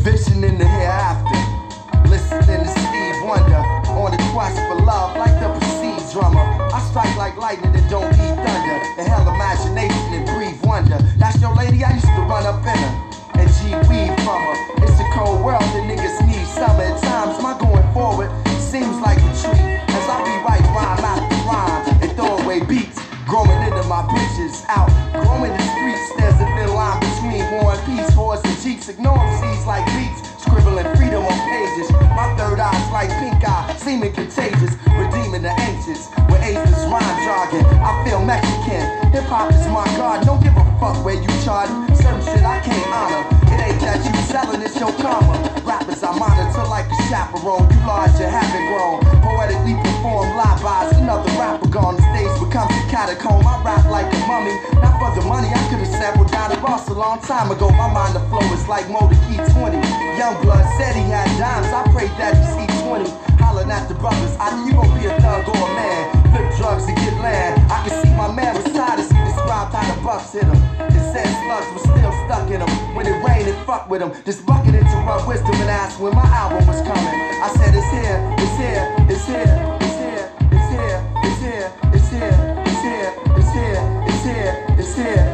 envisioning the hereafter, listening to Stevie Wonder on the quest for love like the perceived drummer. I strike like lightning and don't need thunder. The hell imagination and breathe wonder. That's your lady, I used to run up in her and G-weave from her. It's a cold world, the niggas need summer. At times my going forward seems like a treat, as I rewrite rhyme after rhyme and throwaway beats growing into my bitches out. Growing the streets, there's a thin line between war and peace. Horse and jeeps, ignoring seeds like beats, scribbling freedom on pages. My third eye's like pink eye, seeming contagious, redeeming the ancients with aces rhyme jargon. I feel Mexican, hip hop is my god. Don't give a fuck where you charge, certain shit I can't honor. It ain't that you selling, it's your karma. Rappers I monitor like a chaperone, you larger haven't grown. Poetically perform live eyes, another rapper gone. The stage becomes a catacomb, I rap like a mummy. Not for the money, I could've sampled down at Ross a long time ago. My mind the flow is like Motor Key 20. Youngblood said he had dimes, I prayed that he see 20. Hollering at the brothers, I knew you gon' be a thug or a man. Flip drugs and get land. I can see my man beside us, he described how the bucks hit him. It said slugs was still stuck in him. When it rained, it fucked with him. This bucket interrupt wisdom and asked when my album was coming. I said it's here, it's here, it's here, it's here, it's here, it's here, it's here, it's here, it's here, it's here, it's here, it's here.